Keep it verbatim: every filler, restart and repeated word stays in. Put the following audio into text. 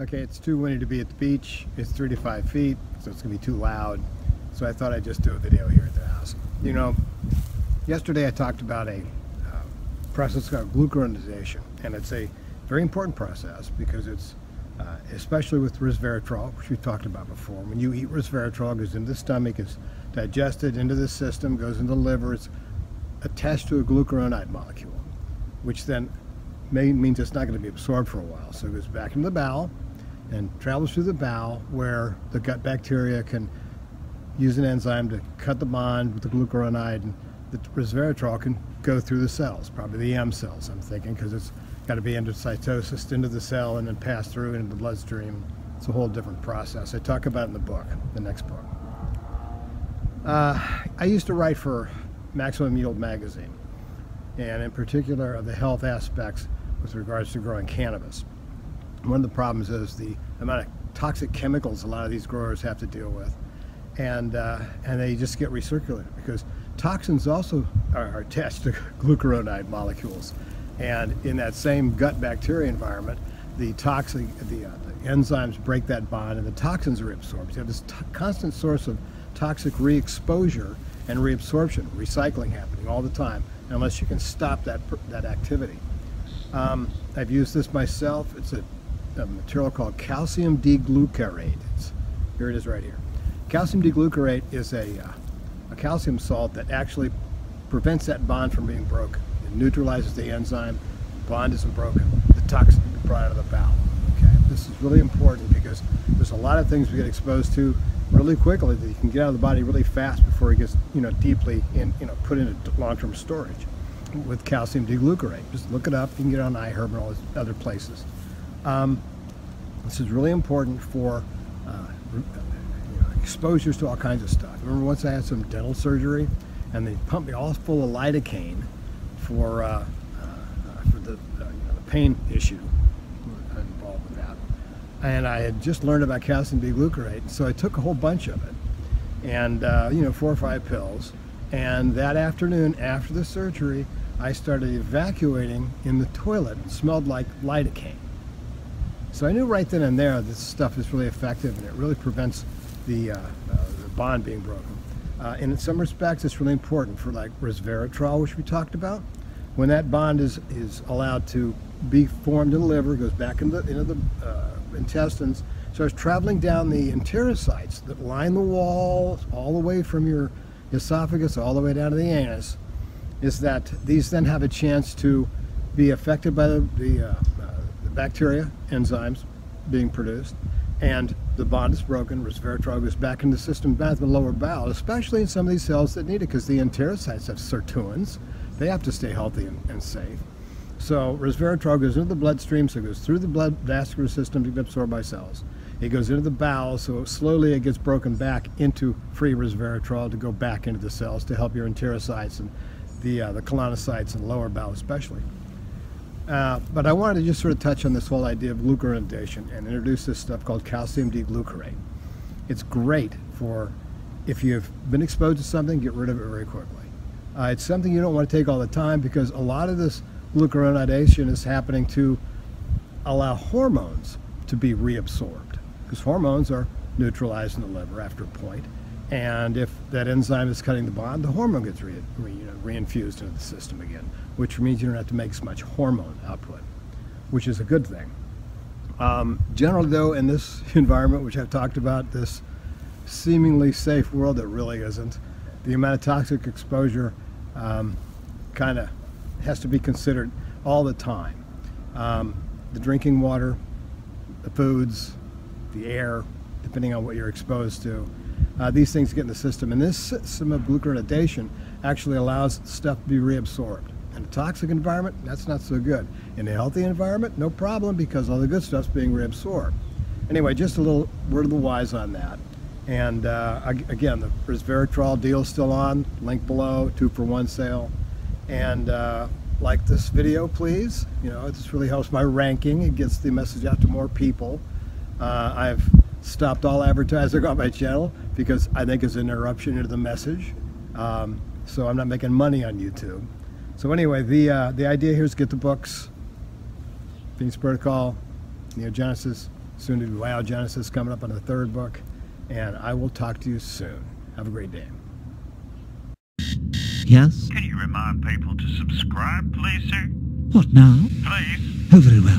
okay, it's too windy to be at the beach, it's three to five feet, so it's gonna be too loud. So I thought I'd just do a video here at the house. You know, yesterday I talked about a uh, process called glucuronidation, and it's a very important process because it's, uh, especially with resveratrol, which we've talked about before, when you eat resveratrol, it goes into the stomach, it's digested into the system, goes into the liver, it's attached to a glucuronide molecule, which then may, means it's not going to be absorbed for a while. So it goes back into the bowel and travels through the bowel, where the gut bacteria can use an enzyme to cut the bond with the glucuronide, and the resveratrol can go through the cells, probably the M cells, I'm thinking, because it's got to be endocytosis into the cell and then pass through into the bloodstream. It's a whole different process. I talk about it in the book, the next book. Uh, I used to write for Maximum Yield Magazine, and in particular of the health aspects with regards to growing cannabis. One of the problems is the amount of toxic chemicals a lot of these growers have to deal with, and uh, and they just get recirculated, because toxins also are attached to glucuronide molecules, and in that same gut bacteria environment, the toxic the, uh, the enzymes break that bond, and the toxins are absorbed. You have this constant source of toxic re-exposure and reabsorption, recycling happening all the time, unless you can stop that, that activity. Um, I've used this myself. It's a, a material called calcium D-glucarate. It's, here it is right here. Calcium D-glucarate is a, uh, a calcium salt that actually prevents that bond from being broken. It neutralizes the enzyme. The bond isn't broken. The toxin can be brought out of the bowel. Okay? This is really important because there's a lot of things we get exposed to really quickly that you can get out of the body really fast before it gets, you know, deeply in, you know, put into long-term storage with calcium D-glucarate. Just look it up. You can get it on iHerb and all these other places. Um, this is really important for uh, you know, exposures to all kinds of stuff. Remember, once I had some dental surgery, and they pumped me all full of lidocaine for uh, uh, for the, uh, you know, the pain issue involved with that. And I had just learned about calcium D-glucarate, so I took a whole bunch of it, and uh, you know, four or five pills. And that afternoon, after the surgery, I started evacuating in the toilet. It smelled like lidocaine. So I knew right then and there this stuff is really effective, and it really prevents the, uh, uh, the bond being broken. Uh, and in some respects, it's really important for, like, resveratrol, which we talked about. When that bond is, is allowed to be formed in the liver, goes back into the, into the uh, intestines, starts traveling down the enterocytes that line the walls all the way from your esophagus all the way down to the anus, is that these then have a chance to be affected by the, the, uh, uh, the bacteria, enzymes being produced, and the bond is broken. Resveratrol goes back into the system, back in the lower bowel, especially in some of these cells that need it, because the enterocytes have sirtuins. They have to stay healthy and, and safe. So resveratrol goes into the bloodstream, so it goes through the blood vascular system to be absorbed by cells. It goes into the bowel, so slowly it gets broken back into free resveratrol to go back into the cells to help your enterocytes and the, uh, the colonocytes and lower bowel especially. Uh, but I wanted to just sort of touch on this whole idea of glucuronidation and introduce this stuff called calcium D-glucarate. It's great for if you've been exposed to something, get rid of it very quickly. Uh, it's something you don't want to take all the time, because a lot of this glucuronidation is happening to allow hormones to be reabsorbed, because hormones are neutralized in the liver after a point, and if that enzyme is cutting the bond, the hormone gets re, re, you know, reinfused into the system again, which means you don't have to make as much hormone output, which is a good thing. Um, generally though, in this environment, which I've talked about, this seemingly safe world that really isn't, the amount of toxic exposure um, kind of has to be considered all the time. Um, the drinking water, the foods, the air, depending on what you're exposed to. Uh, these things get in the system, and this system of glucuronidation actually allows stuff to be reabsorbed. In a toxic environment, that's not so good. In a healthy environment, no problem, because all the good stuff's being reabsorbed. Anyway, just a little word of the wise on that. And uh, again, the resveratrol deal's still on, link below, two for one sale. And uh, like this video, please. You know, this really helps my ranking. It gets the message out to more people. Uh, I've stopped all advertising on my channel because I think it's an interruption into the message. Um, so I'm not making money on YouTube. So anyway, the uh, the idea here is get the books, Phoenix Protocol, NeoGenesis, soon to be Wild Genesis, coming up on the third book, and I will talk to you soon. Have a great day. Yes? Can you remind people to subscribe, please, sir? What now? Please. Oh, very well.